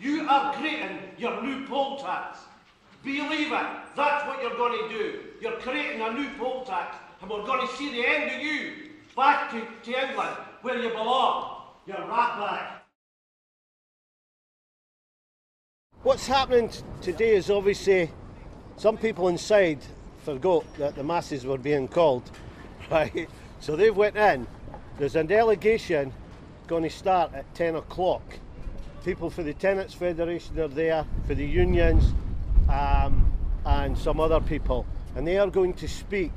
You are creating your new poll tax. Believe it, that's what you're going to do. You're creating a new poll tax, and we're going to see the end of you. Back to England, where you belong. You're ratbag. What's happening today is obviously some people inside forgot that the masses were being called, right? So they've went in. There's an delegation going to start at 10 o'clock. People for the Tenants' Federation are there, for the unions, and some other people, and they are going to speak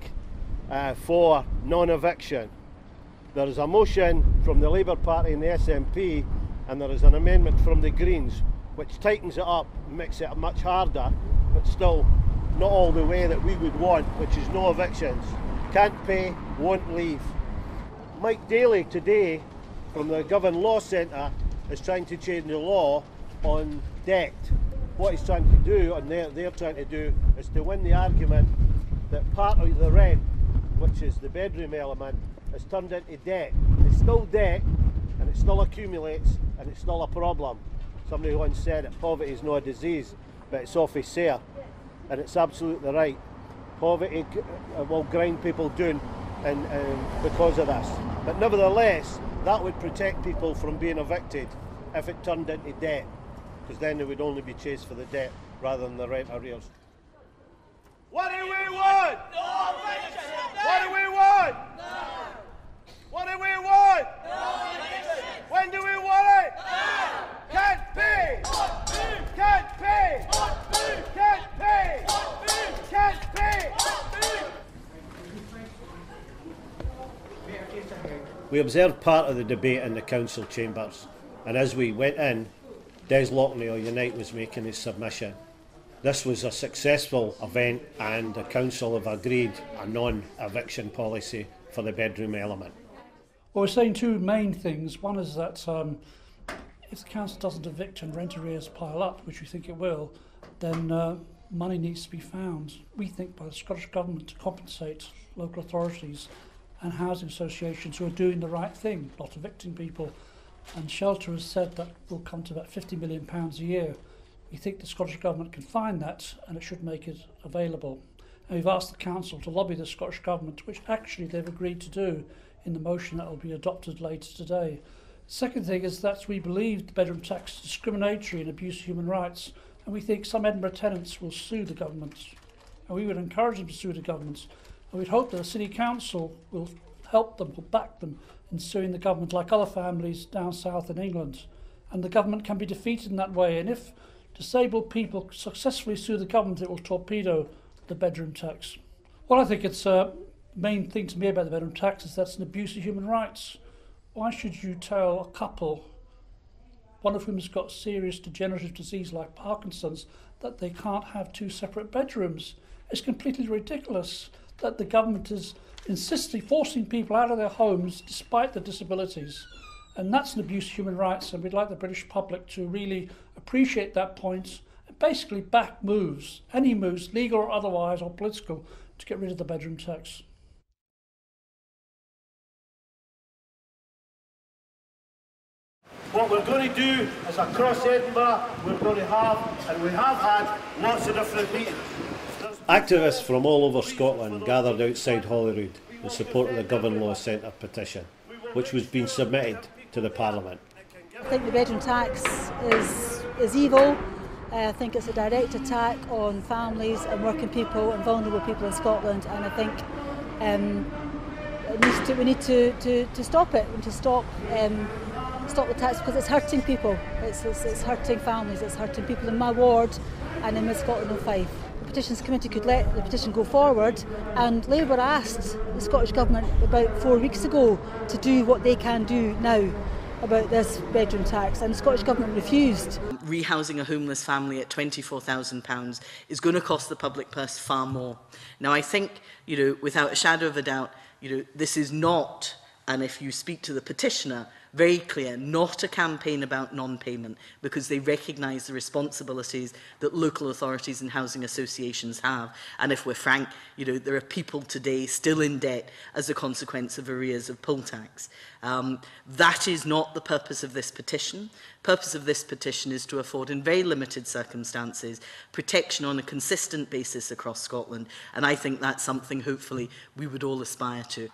for non-eviction. There is a motion from the Labour Party and the SNP, and there is an amendment from the Greens which tightens it up, makes it much harder, but still not all the way that we would want, which is no evictions. Can't pay, won't leave. Mike Daly today from the Govan Law Centre is trying to change the law on debt. What he's trying to do, and they're trying to do, is to win the argument that part of the rent, which is the bedroom element, is turned into debt. It's still debt, and it still accumulates, and it's still a problem. Somebody once said that poverty is not a disease, but it's off his sale, and it's absolutely right. Poverty will grind people down and because of this. But nevertheless, that would protect people from being evicted if it turned into debt, because then they would only be chased for the debt rather than the rent arrears. What do we want? No eviction! What do we want? No! What do we want? No eviction! When do we want it? No! Can't pay! Can't pay! Can't pay! Can't pay! We observed part of the debate in the council chambers, and as we went in, Des Lockney of Unite was making his submission. This was a successful event, and the council have agreed a non-eviction policy for the bedroom element. Well, we're saying two main things. One is that if the council doesn't evict and rent arrears pile up, which we think it will, then money needs to be found, we think, by the Scottish Government to compensate local authorities and housing associations who are doing the right thing, not evicting people. And Shelter has said that will come to about £50 million a year. We think the Scottish Government can find that, and it should make it available. And we've asked the council to lobby the Scottish Government, which actually they've agreed to do in the motion that will be adopted later today. Second thing is that we believe the bedroom tax is discriminatory and abuses human rights, and we think some Edinburgh tenants will sue the government, and we would encourage them to sue the government, and we'd hope that the City Council will help them, will back them in suing the government like other families down south in England. And the government can be defeated in that way, and if disabled people successfully sue the government, it will torpedo the bedroom tax. Well, I think it's the main thing to me about the bedroom tax is that's an abuse of human rights. Why should you tell a couple, one of whom has got serious degenerative disease like Parkinson's, that they can't have two separate bedrooms? It's completely ridiculous that the government is insisting, forcing people out of their homes despite their disabilities. And that's an abuse of human rights, and we'd like the British public to really appreciate that point and basically back moves, any moves, legal or otherwise, or political, to get rid of the bedroom tax. What we're going to do is across Edinburgh, we're going to have, and we have had, lots of different meetings. Activists from all over Scotland gathered outside Holyrood in support of the Govan Law Centre petition, which was being submitted to the Parliament. I think the bedroom tax is evil. I think it's a direct attack on families and working people and vulnerable people in Scotland, and I think we need to stop it and to stop the tax, because it's hurting people, it's hurting families, it's hurting people in my ward and in Scotland and Fife. The Petitions Committee could let the petition go forward, and Labour asked the Scottish Government about 4 weeks ago to do what they can do now about this bedroom tax, and the Scottish Government refused. Rehousing a homeless family at £24,000 is going to cost the public purse far more. Now I think, without a shadow of a doubt, this is not and if you speak to the petitioner, very clear, not a campaign about non-payment, because they recognise the responsibilities that local authorities and housing associations have. And if we're frank, you know, there are people today still in debt as a consequence of arrears of poll tax. That is not the purpose of this petition. The purpose of this petition is to afford, in very limited circumstances, protection on a consistent basis across Scotland. And I think that's something, hopefully, we would all aspire to.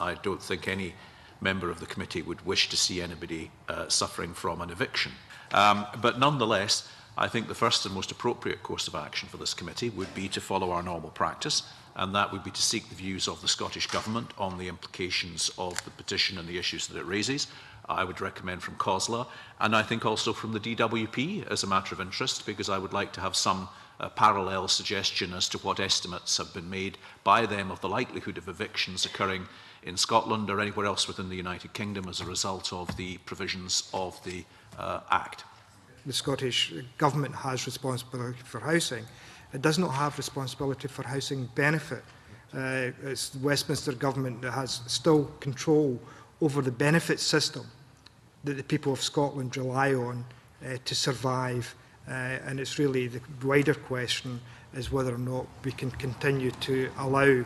I don't think any member of the committee would wish to see anybody suffering from an eviction. But nonetheless, I think the first and most appropriate course of action for this committee would be to follow our normal practice, and that would be to seek the views of the Scottish Government on the implications of the petition and the issues that it raises. I would recommend from COSLA, and I think also from the DWP as a matter of interest, because I would like to have some parallel suggestion as to what estimates have been made by them of the likelihood of evictions occurring in Scotland or anywhere else within the United Kingdom as a result of the provisions of the Act. The Scottish Government has responsibility for housing. It does not have responsibility for housing benefit. It's the Westminster Government that has still control over the benefit system that the people of Scotland rely on to survive. And it's really the wider question is whether or not we can continue to allow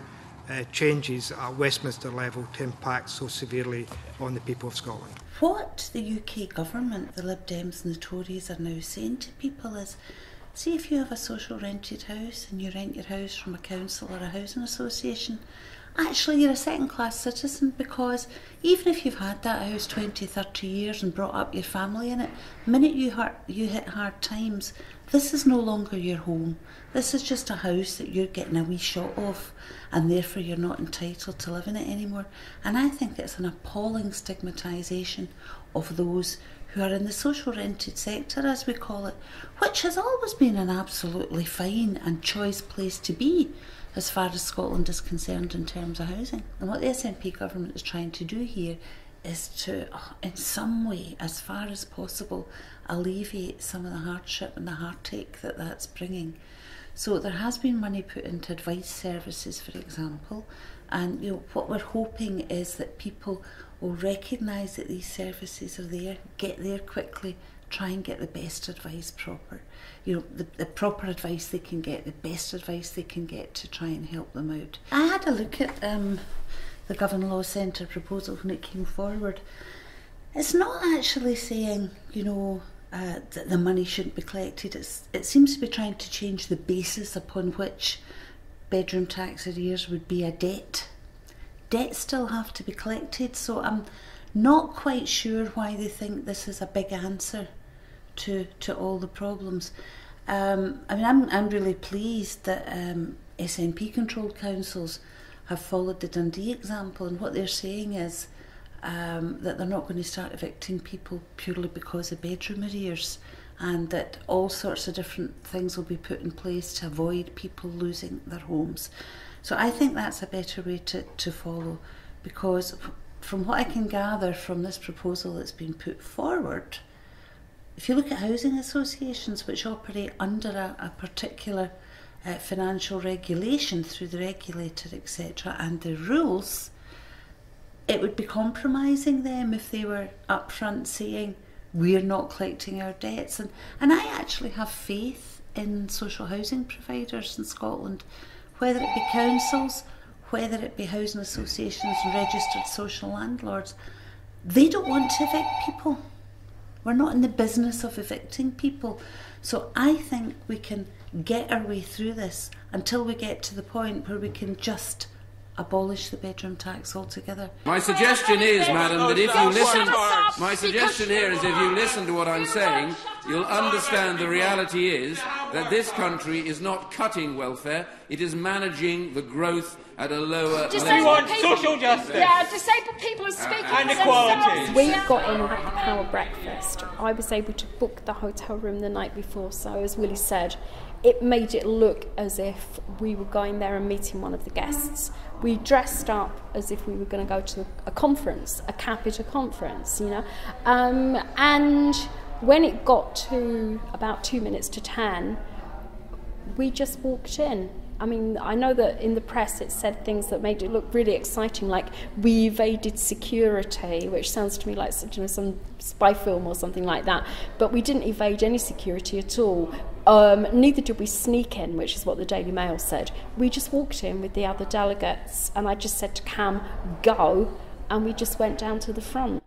changes at Westminster level to impact so severely on the people of Scotland. What the UK government, the Lib Dems and the Tories are now saying to people is, see if you have a social rented house and you rent your house from a council or a housing association, actually you're a second class citizen, because even if you've had that house 20, 30 years and brought up your family in it, the minute you hit hard times, this is no longer your home. This is just a house that you're getting a wee shot of, and therefore you're not entitled to live in it anymore. And I think it's an appalling stigmatisation of those who are in the social rented sector, as we call it, which has always been an absolutely fine and choice place to be as far as Scotland is concerned in terms of housing. And what the SNP government is trying to do here is to, in some way, as far as possible, alleviate some of the hardship and the heartache that that's bringing. So there has been money put into advice services, for example, and you know, what we're hoping is that people will recognise that these services are there, get there quickly, try and get the best advice proper. You know, the proper advice they can get, the best advice they can get to try and help them out. I had a look at the Govan Law Centre proposal when it came forward. It's not actually saying, you know, that the money shouldn't be collected. It seems to be trying to change the basis upon which bedroom tax arrears would be a debt. Debts still have to be collected, so I'm not quite sure why they think this is a big answer to all the problems. I mean, I'm really pleased that SNP-controlled councils have followed the Dundee example, and what they're saying is that they're not going to start evicting people purely because of bedroom arrears, and that all sorts of different things will be put in place to avoid people losing their homes. So I think that's a better way to follow, because from what I can gather from this proposal that's been put forward, if you look at housing associations which operate under a particular financial regulation through the regulator, etc., and the rules, it would be compromising them if they were upfront saying we're not collecting our debts. And I actually have faith in social housing providers in Scotland, whether it be councils, whether it be housing associations and registered social landlords. They don't want to evict people. We're not in the business of evicting people. So I think we can get our way through this until we get to the point where we can just abolish the bedroom tax altogether. My suggestion is, madam, that if you listen, my suggestion here is if you listen to what I'm saying, you'll understand the reality is that this country is not cutting welfare, it is managing the growth at a lower level. We want social justice. Yeah, disabled people are speaking and equality. We got in our breakfast. I was able to book the hotel room the night before, so as Willie said, it made it look as if we were going there and meeting one of the guests. We dressed up as if we were going to go to a conference, a Capita conference, you know. And when it got to about 2 minutes to 10, we just walked in. I mean, I know that in the press it said things that made it look really exciting, like we evaded security, which sounds to me like some spy film or something like that. But we didn't evade any security at all. Neither did we sneak in, which is what the Daily Mail said. We just walked in with the other delegates, and I just said to Cam, go, and we just went down to the front.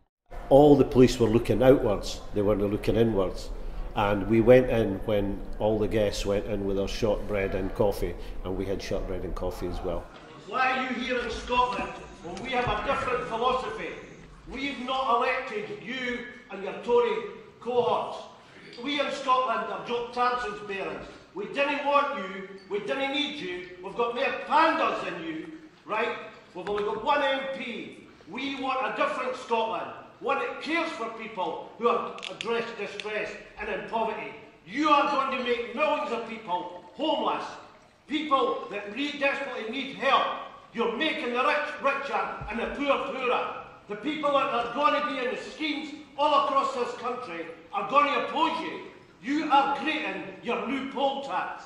All the police were looking outwards, they weren't looking inwards. And we went in when all the guests went in with our shortbread and coffee, and we had shortbread and coffee as well. Why are you here in Scotland when we have a different philosophy? We've not elected you and your Tory cohorts. We in Scotland are Jock Tamson's bairns. We didn't want you, we didn't need you, we've got more pandas than you, right? We've only got one MP. We want a different Scotland. One that cares for people who are addressed distress and in poverty. You are going to make millions of people homeless, people that really desperately need help. You're making the rich richer and the poor poorer. The people that are going to be in the schemes all across this country are going to oppose you. You are creating your new poll tax.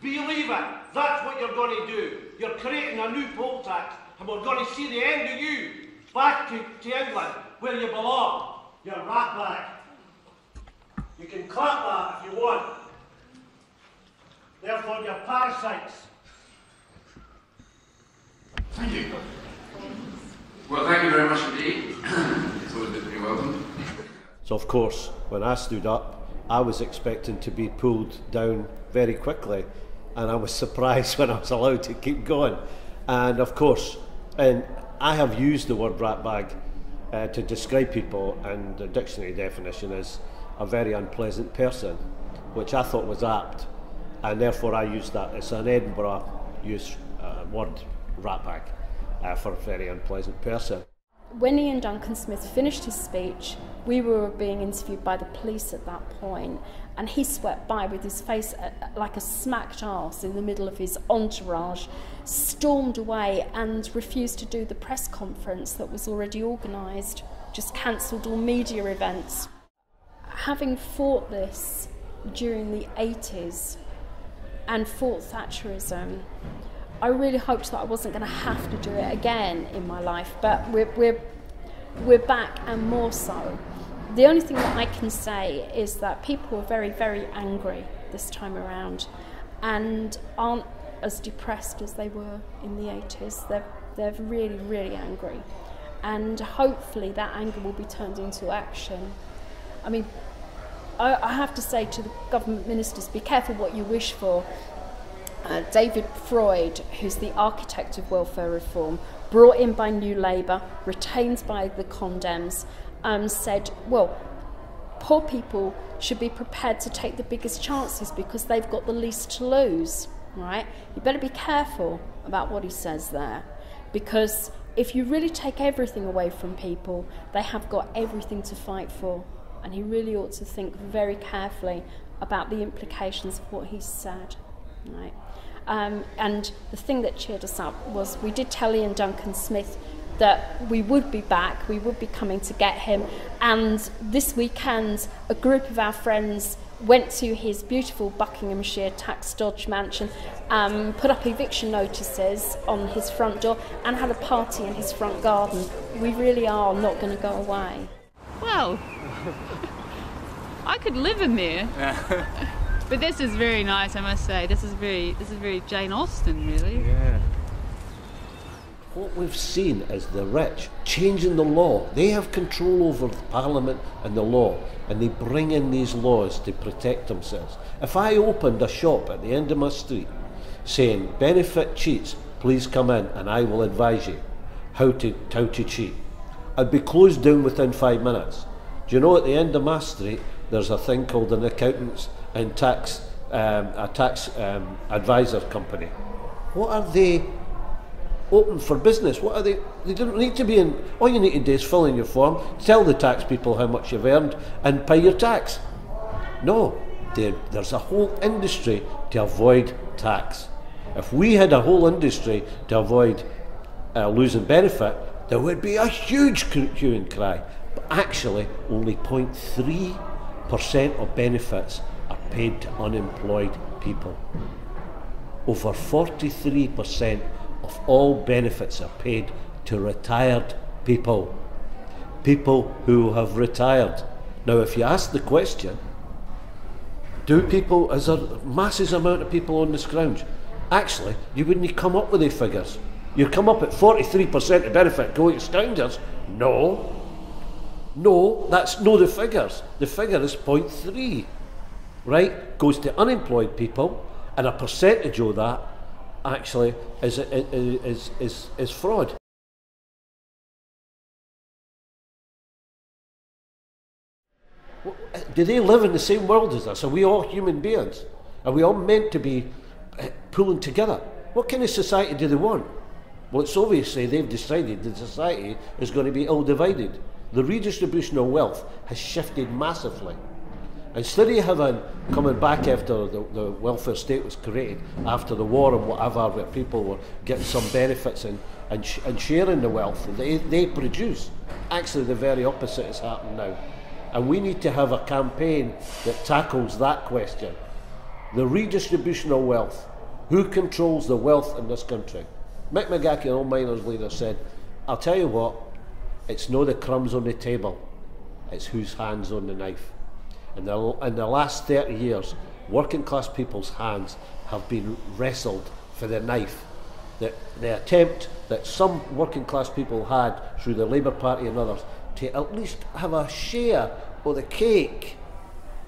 Believe it, that's what you're going to do. You're creating a new poll tax, and we're going to see the end of you. Back to England, where you belong. You're Ratbag. You can clap that if you want. Therefore, you're parasites. Thank you. Well, thank you very much indeed. It's always been very welcome. So, of course, when I stood up, I was expecting to be pulled down very quickly, and I was surprised when I was allowed to keep going. And, of course, I have used the word ratbag to describe people, and the dictionary definition is a very unpleasant person, which I thought was apt, and therefore I used that. It's an Edinburgh use word, ratbag, for a very unpleasant person. When Iain Duncan Smith finished his speech, we were being interviewed by the police at that point, and he swept by with his face like a smacked arse in the middle of his entourage, stormed away and refused to do the press conference that was already organised, just cancelled all media events. Having fought this during the 80s and fought Thatcherism, I really hoped that I wasn't going to have to do it again in my life, but we're back and more so. The only thing that I can say is that people were very, very angry this time around and aren't as depressed as they were in the 80s. They're really, really angry. And hopefully that anger will be turned into action. I mean, I have to say to the government ministers, be careful what you wish for. David Freud, who's the architect of welfare reform, brought in by New Labour, retained by the Condems, said, well, poor people should be prepared to take the biggest chances because they've got the least to lose, right? You better be careful about what he says there, because if you really take everything away from people, they have got everything to fight for, and he really ought to think very carefully about the implications of what he said. Right. And the thing that cheered us up was we did tell Iain Duncan Smith that we would be back, we would be coming to get him, and this weekend a group of our friends went to his beautiful Buckinghamshire tax dodge mansion, put up eviction notices on his front door and had a party in his front garden. We really are not going to go away. Well, I could live in there. Yeah. But this is very nice, I must say. This is very Jane Austen, really. Yeah. What we've seen is the rich changing the law. They have control over the Parliament and the law, and they bring in these laws to protect themselves. If I opened a shop at the end of my street saying, benefit cheats, please come in and I will advise you how to cheat, I'd be closed down within 5 minutes. Do you know, at the end of my street, there's a thing called an accountants and tax, a tax advisor company. What are they open for business? What are they? They don't need to be in. All you need to do is fill in your form, tell the tax people how much you've earned, and pay your tax. No, there's a whole industry to avoid tax. If we had a whole industry to avoid losing benefit, there would be a huge hue and cry. But actually, only 0.3% of benefits are paid to unemployed people. over 43% of all benefits are paid to retired people, people who have retired. Now, if you ask the question, do people, is there a massive amount of people on this ground? Actually, you wouldn't come up with the figures. You come up at 43% of benefit going to strangers. No. No, that's no the figures. The figure is 0.3, right? Goes to unemployed people, and a percentage of that actually is fraud. Do they live in the same world as us? Are we all human beings? Are we all meant to be pulling together? What kind of society do they want? Well, it's obviously they've decided that society is going to be ill divided. The redistribution of wealth has shifted massively. Instead of having coming back after the welfare state was created, after the war and whatever, where people were getting some benefits and sharing the wealth that they produce, actually the very opposite is happening now. And we need to have a campaign that tackles that question. The redistribution of wealth. Who controls the wealth in this country? Mick McGackie, an old miners leader, said, I'll tell you what, it's not the crumbs on the table, it's whose hands on the knife. In the last 30 years, working class people's hands have been wrestled for the knife. The attempt that some working class people had through the Labour Party and others to at least have a share of the cake.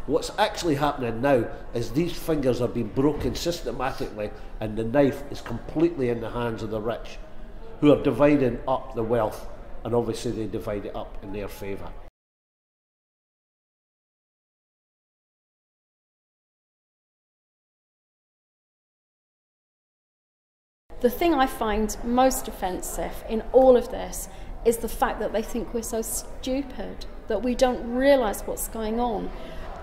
What's actually happening now is these fingers are being broken systematically, and the knife is completely in the hands of the rich, who are dividing up the wealth, and obviously they divide it up in their favour. The thing I find most offensive in all of this is the fact that they think we're so stupid, that we don't realise what's going on.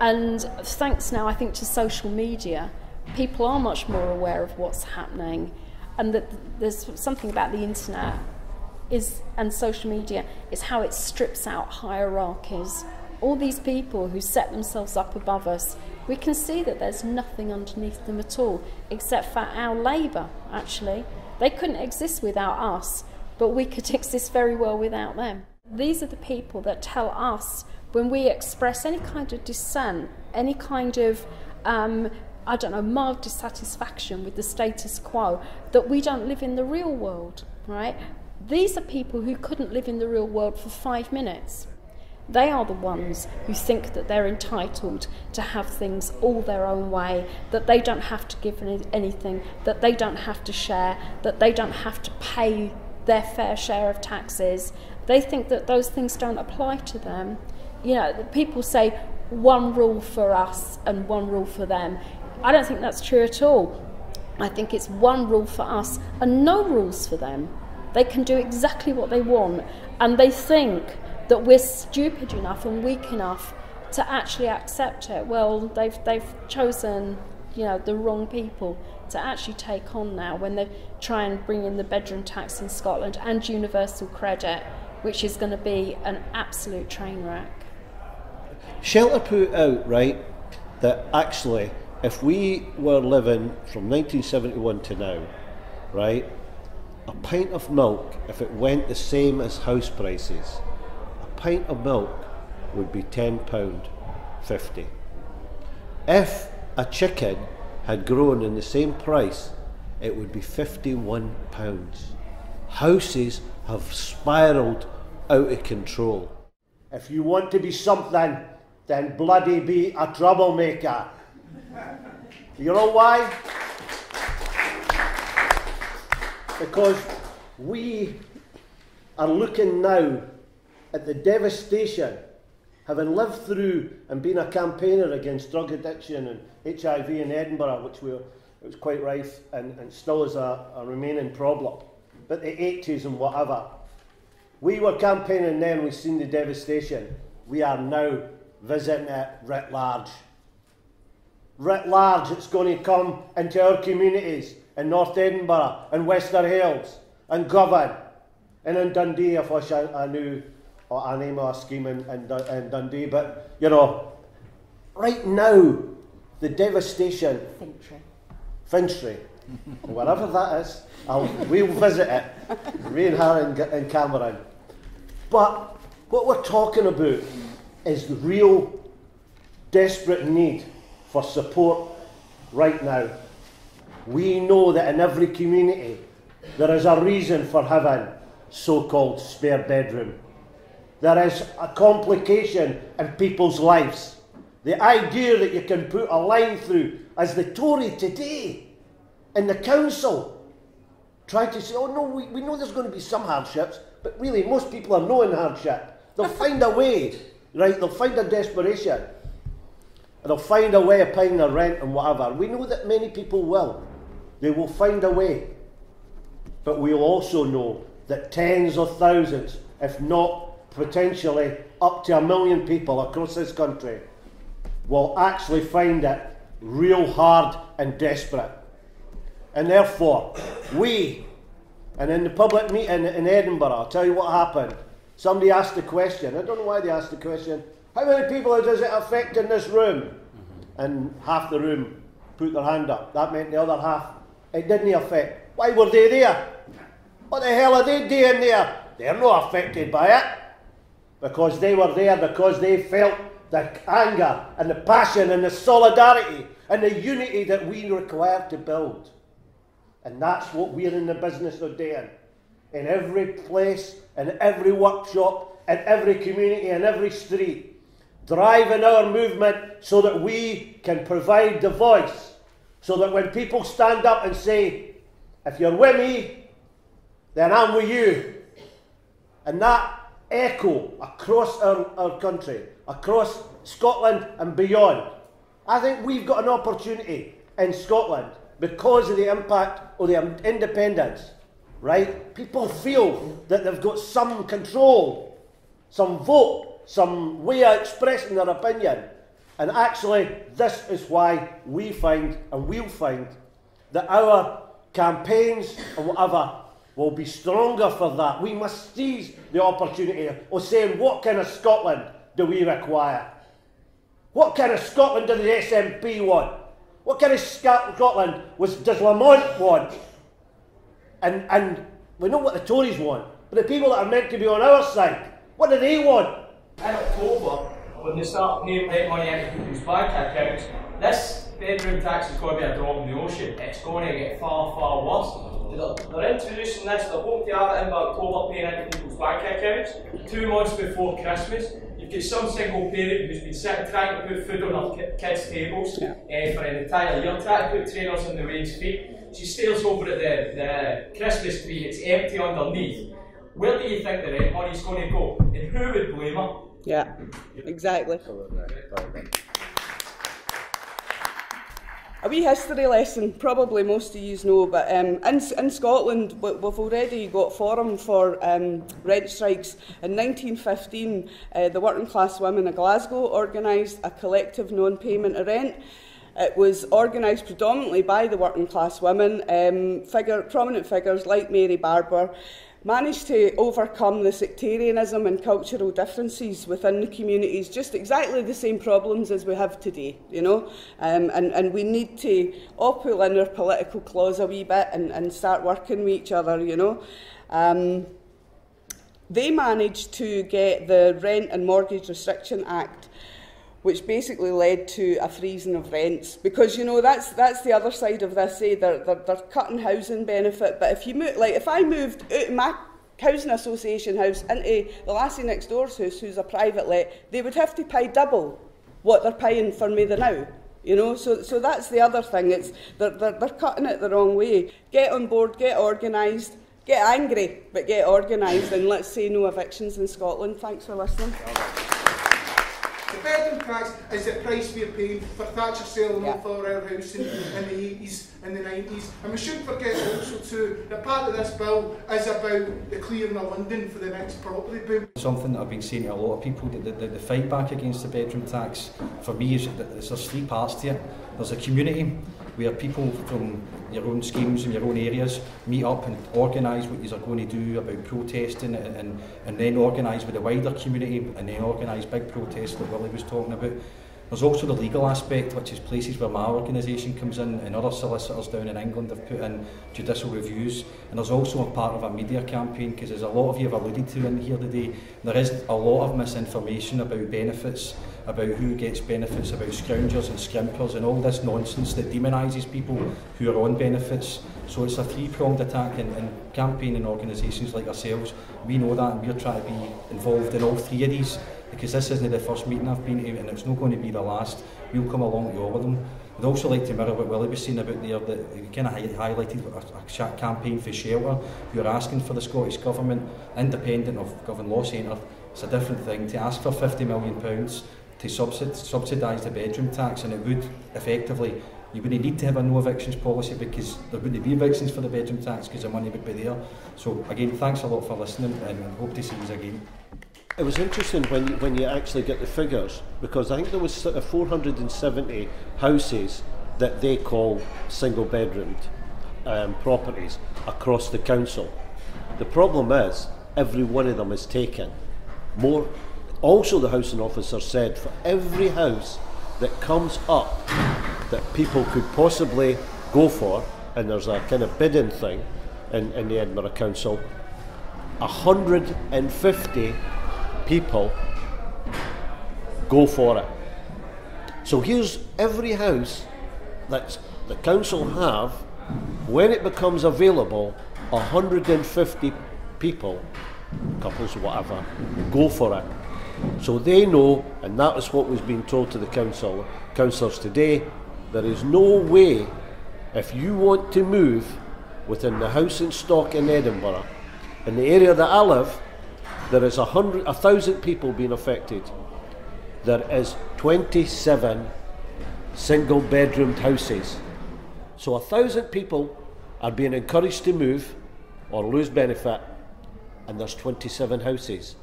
And thanks now, I think, to social media, people are much more aware of what's happening, and that there's something about the internet and social media is how it strips out hierarchies. All these people who set themselves up above us, we can see that there's nothing underneath them at all, except for our labour, actually. They couldn't exist without us, but we could exist very well without them. These are the people that tell us when we express any kind of dissent, any kind of, I don't know, mild dissatisfaction with the status quo, that we don't live in the real world, right? These are people who couldn't live in the real world for 5 minutes. They are the ones who think that they're entitled to have things all their own way, that they don't have to give anything, that they don't have to share, that they don't have to pay their fair share of taxes. They think that those things don't apply to them. You know, people say one rule for us and one rule for them. I don't think that's true at all. I think it's one rule for us and no rules for them. They can do exactly what they want, and they think that we're stupid enough and weak enough to actually accept it. Well, they've chosen, you know, the wrong people to actually take on now when they try and bring in the bedroom tax in Scotland and universal credit, which is going to be an absolute train wreck. Shelter put out, right, that actually if we were living from 1971 to now, right, a pint of milk, if it went the same as house prices, a pint of milk would be £10.50. If a chicken had grown in the same price, it would be £51. Houses have spiralled out of control. If you want to be something, then bloody be a troublemaker. You know why? Because we are looking now at the devastation, having lived through and been a campaigner against drug addiction and HIV in Edinburgh, which it was quite rife and still is a remaining problem, but the 80s and whatever. We were campaigning then, we've seen the devastation. We are now visiting it writ large. Writ large, it's going to come into our communities, in North Edinburgh, in Western Hales, in Govan, and in Dundee, if I knew I name of a scheme in Dundee, but you know, right now, the devastation. Fintry. Fintry. Wherever that is, we'll visit it, me and Harry and Cameron. But what we're talking about is the real desperate need for support right now. We know that in every community there is a reason for having so-called spare bedroom. There is a complication in people's lives. The idea that you can put a line through, as the Tory today in the council trying to say, oh no, we know there's going to be some hardships, but really most people are knowing hardship. They'll find a way, right? They'll find a desperation. And they'll find a way of paying their rent and whatever. We know that many people will. They will find a way. But we also know that tens of thousands, if not potentially up to 1 million people across this country, will actually find it real hard and desperate. And therefore, and in the public meeting in Edinburgh, I'll tell you what happened. Somebody asked the question, I don't know why they asked the question, how many people does it affect in this room? And half the room put their hand up. That meant the other half, it didn't affect. Why were they there? What the hell are they doing there? They're not affected by it. Because they were there, because they felt the anger and the passion and the solidarity and the unity that we require to build. And that's what we're in the business of doing. In every place, in every workshop, in every community, in every street. Driving our movement so that we can provide the voice, so that when people stand up and say, if you're with me, then I'm with you. And that echo across our country, across Scotland and beyond. I think we've got an opportunity in Scotland because of the impact of the independence, right? People feel that they've got some control, some vote, some way of expressing their opinion. And actually, this is why we find, and we'll find, that our campaigns and whatever will be stronger for that. We must seize the opportunity of saying, what kind of Scotland do we require? What kind of Scotland do the SNP want? What kind of Scotland does Lamont want? And we know what the Tories want, but the people that are meant to be on our side, what do they want? In October, when they start paying rent money into people's bank accounts, this bedroom tax is going to be a drop in the ocean. It's going to get far, far worse. They're introducing this, they're hoping to have it in by October, paying into people's bank accounts. 2 months before Christmas, you've got some single parent who's been sitting trying to put food on her kids' tables for an entire year, trying to put trainers on the wage feet. She stares over at the Christmas tree, it's empty underneath. Where do you think the rent money's going to go? And who would blame her? Yeah, exactly. A wee history lesson, probably most of you know, but in Scotland we've already got forum for rent strikes. In 1915, the working class women of Glasgow organised a collective non-payment of rent. It was organised predominantly by the working class women, prominent figures like Mary Barbour, managed to overcome the sectarianism and cultural differences within the communities, just exactly the same problems as we have today, you know, and we need to all pull in our political claws a wee bit and start working with each other, you know. They managed to get the Rent and Mortgage Restriction Act, which basically led to a freezing of rents. Because, you know, that's the other side of this, eh? They're cutting housing benefit, but if you move, like if I moved out of my housing association house into the lassie next door's house, who's a private let, they would have to pay double what they're paying for me than now. You know, so that's the other thing, it's they're cutting it the wrong way. Get on board, get organised, get angry, but get organised, and let's say no evictions in Scotland. Thanks for listening. The bedroom tax is the price we're paying for Thatcher selling off our house in the 80s and the 90s. And we shouldn't forget also too that part of this bill is about the clearing of London for the next property boom. Something that I've been saying to a lot of people, the fight back against the bedroom tax, for me, is that there's three parts to it. There's a community where people from your own schemes and your own areas meet up and organise what you are going to do about protesting, and then organise with the wider community, and then organise big protests that Willie was talking about. There's also the legal aspect, which is places where my organisation comes in, and other solicitors down in England have put in judicial reviews. And there's also a part of a media campaign, because as a lot of you have alluded to in here today, there is a lot of misinformation about benefits, about who gets benefits, about scroungers and scrimpers and all this nonsense that demonises people who are on benefits. So it's a three-pronged attack, and campaigning organisations like ourselves, we know that, and we're trying to be involved in all three of these, because this isn't the first meeting I've been to, and it's not going to be the last. We'll come along to all of them. I'd also like to mirror what Willie was saying about there, that we kind of highlighted a campaign for shelter. You're asking for the Scottish Government, independent of Govan Law Centre, it's a different thing, to ask for £50 million to subsidise the bedroom tax, and it would effectively, you wouldn't need to have a no evictions policy, because there wouldn't be evictions for the bedroom tax because the money would be there. So again, thanks a lot for listening, and hope to see you again. It was interesting when you actually get the figures, because I think there was sort of 470 houses that they call single bedroom properties across the council. The problem is every one of them is taken. More, also the housing officer said for every house that comes up that people could possibly go for, and there's a kind of bidding thing in the Edinburgh Council, 150 people go for it. So here's every house that the council have. When it becomes available, 150 people, couples, whatever, go for it. So they know, and that is what was being told to the councillors today, there is no way, if you want to move within the housing stock in Edinburgh, in the area that I live, there is 1,000 people being affected. There is 27 single bedroomed houses. So 1,000 people are being encouraged to move or lose benefit, and there's 27 houses.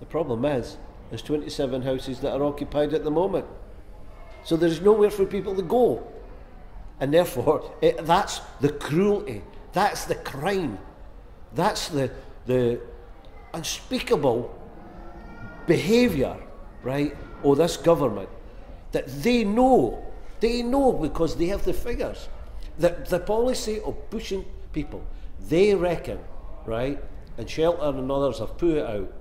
The problem is, there's 27 houses that are occupied at the moment. So there's nowhere for people to go. And therefore, that's the cruelty, that's the crime, that's the unspeakable behaviour, right, of this government, that they know because they have the figures, that the policy of pushing people, they reckon, right, and Shelter and others have put it out,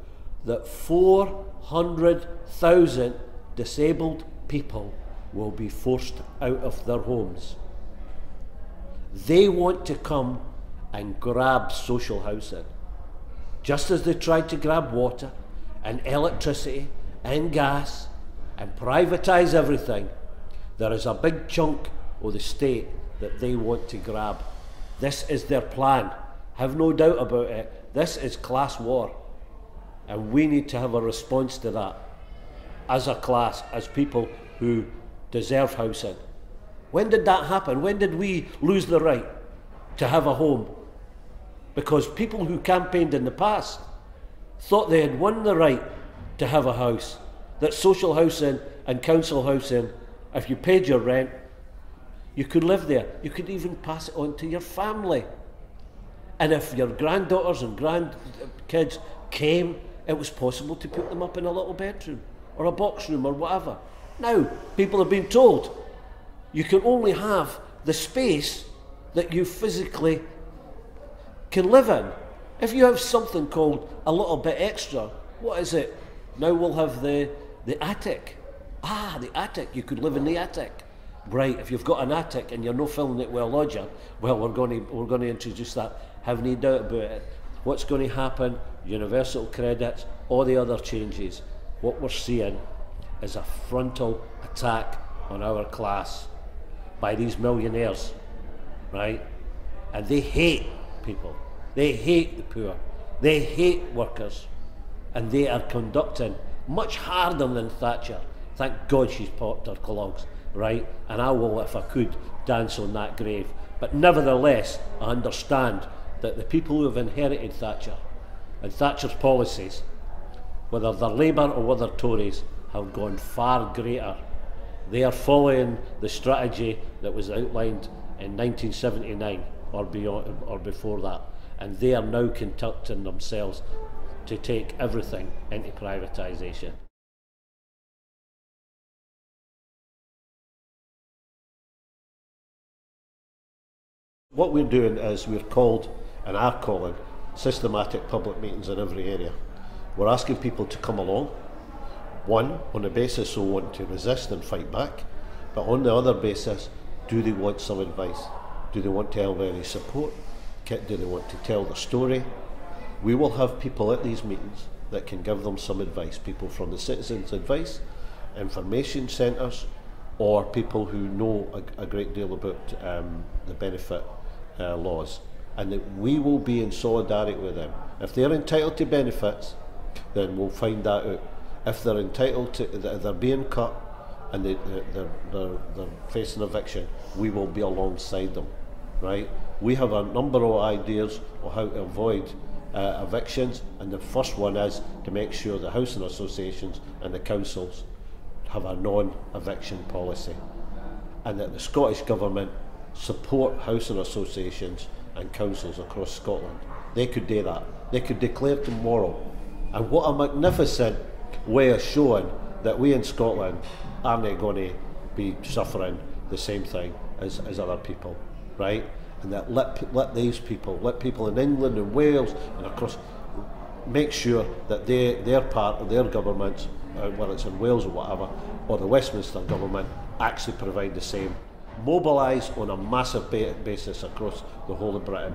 that 400,000 disabled people will be forced out of their homes. They want to come and grab social housing, just as they tried to grab water and electricity and gas and privatise everything. There is a big chunk of the state that they want to grab. This is their plan. Have no doubt about it. This is class war, and we need to have a response to that as a class, as people who deserve housing. When did that happen? When did we lose the right to have a home? Because people who campaigned in the past thought they had won the right to have a house, that social housing and council housing, if you paid your rent, you could live there. You could even pass it on to your family. And if your granddaughters and grandkids came, it was possible to put them up in a little bedroom or a box room or whatever. Now, people have been told you can only have the space that you physically can live in. If you have something called a little bit extra, what is it? Now we'll have the attic. Ah, the attic, you could live in the attic. Right, if you've got an attic and you're not filling it with a lodger, well, we're going to introduce that. Have no doubt about it. What's going to happen? Universal credits, all the other changes. What we're seeing is a frontal attack on our class by these millionaires, right? And they hate people. They hate the poor. They hate workers. And they are conducting much harder than Thatcher. Thank God she's popped her clogs, right? And I will, if I could, dance on that grave. But nevertheless, I understand that the people who have inherited Thatcher and Thatcher's policies, whether they're Labour or whether Tories, have gone far greater. They are following the strategy that was outlined in 1979 or beyond, or before that, and they are now conducting themselves to take everything into privatisation. What we're doing is we're called, and are calling, systematic public meetings in every area. We're asking people to come along, one, on the basis they want to resist and fight back, but on the other basis, do they want some advice? Do they want to have any support? Do they want to tell their story? We will have people at these meetings that can give them some advice, people from the Citizens Advice, information centres, or people who know a great deal about the benefit laws, and that we will be in solidarity with them. If they're entitled to benefits, then we'll find that out. If they're entitled to, they're being cut and they're facing eviction, we will be alongside them, right? We have a number of ideas on how to avoid evictions, and the first one is to make sure the housing associations and the councils have a non-eviction policy, and that the Scottish Government support housing associations and councils across Scotland. They could do that. They could declare tomorrow. And what a magnificent way of showing that we in Scotland are not going to be suffering the same thing as other people, right? And that let these people, let people in England and Wales and across, make sure that they're part of their governments, whether it's in Wales or whatever, or the Westminster government, actually provide the same. Mobilise on a massive basis across the whole of Britain.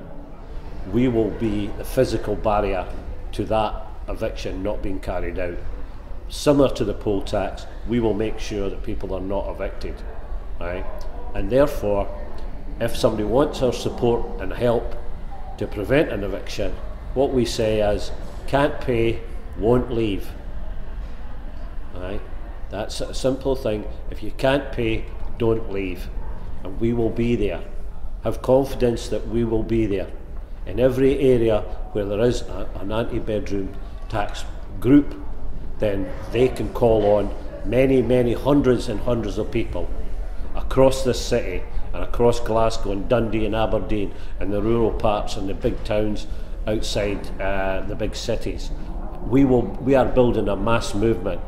We will be the physical barrier to that eviction not being carried out. Similar to the poll tax, we will make sure that people are not evicted, right? And therefore, if somebody wants our support and help to prevent an eviction, what we say is, can't pay, won't leave. Right? That's a simple thing. If you can't pay, don't leave. And we will be there. Have confidence that we will be there. In every area where there is an anti-bedroom tax group, then they can call on many, many hundreds and hundreds of people across this city and across Glasgow and Dundee and Aberdeen and the rural parts and the big towns outside the big cities. We are building a mass movement,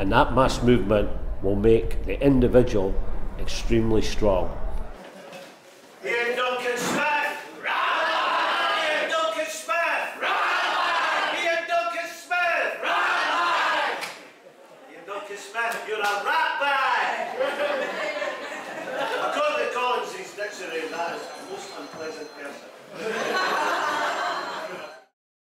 and that mass movement will make the individual extremely strong. Iain Duncan Smith! Ratbag! Iain Duncan Smith! Ratbag! Iain Duncan Smith! Ratbag! Iain Duncan Smith, you're a ratbag!